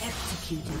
Executed.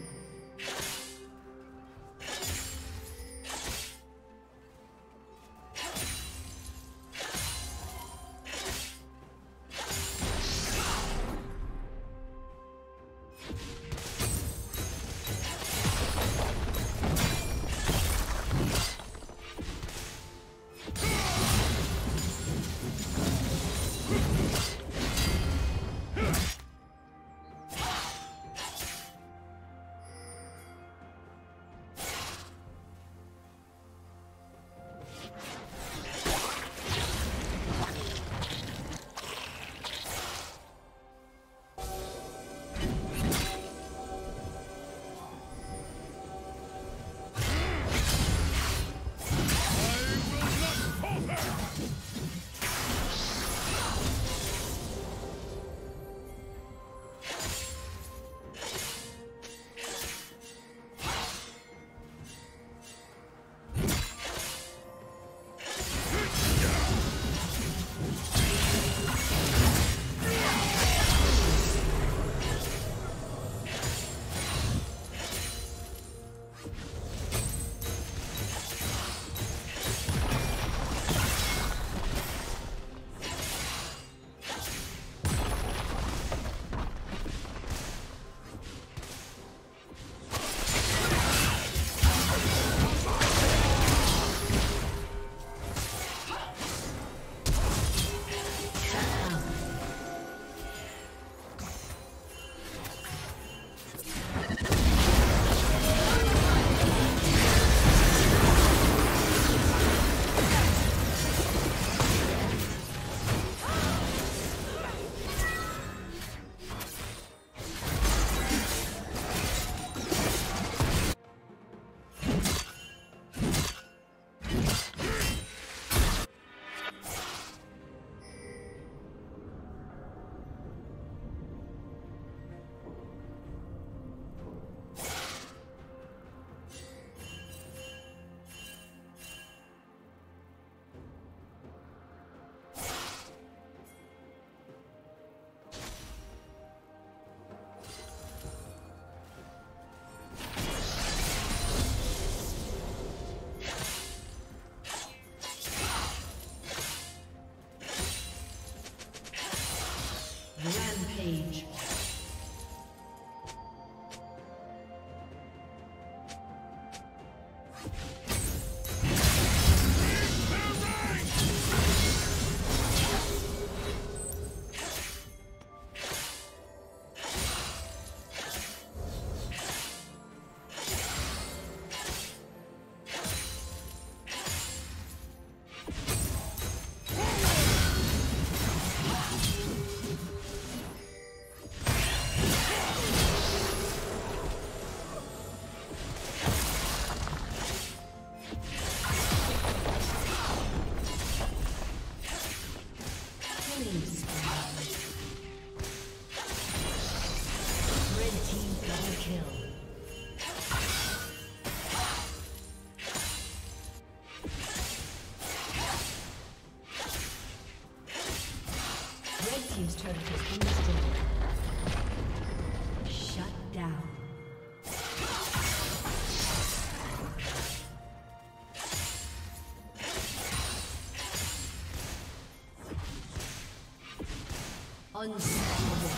Rampage. Shut down. Unstoppable.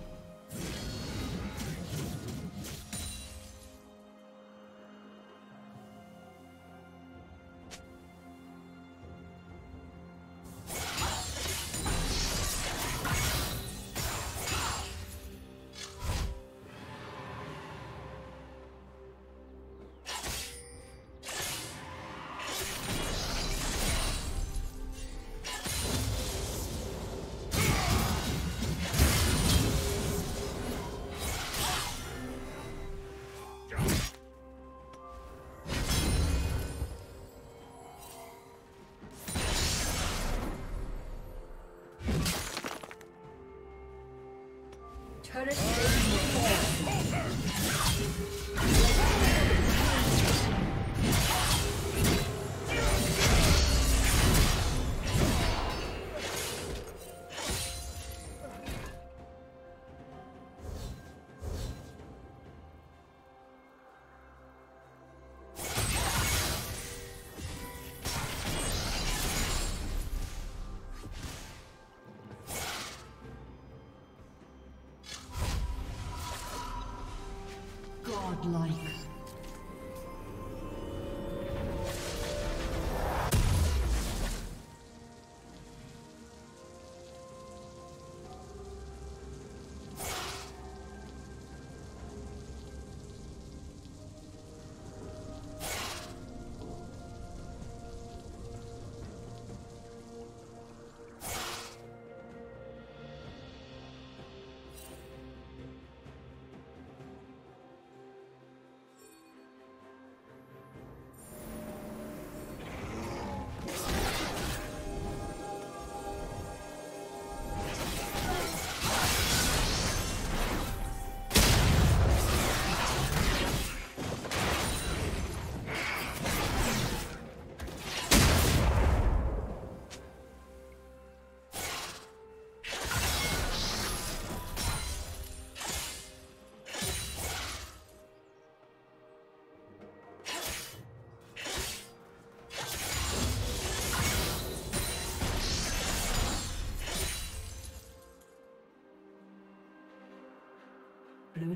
Turret like. Blue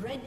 Red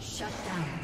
Shut down.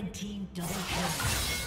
Red team double kill.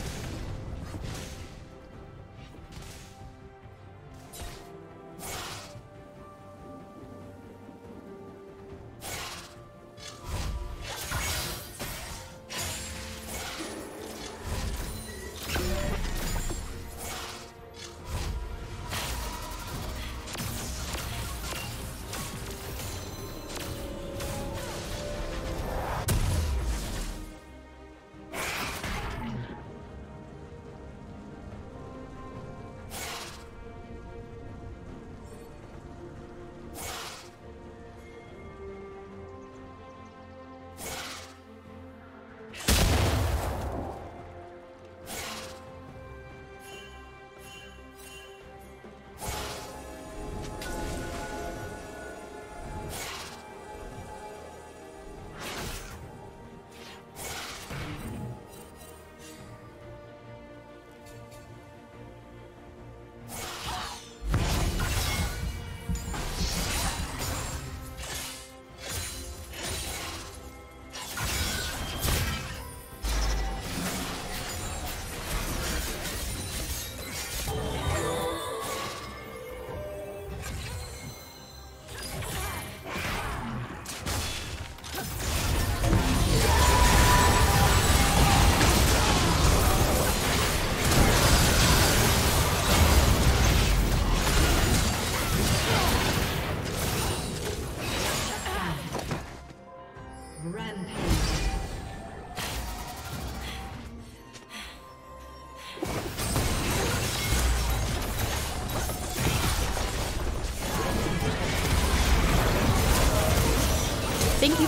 Thank you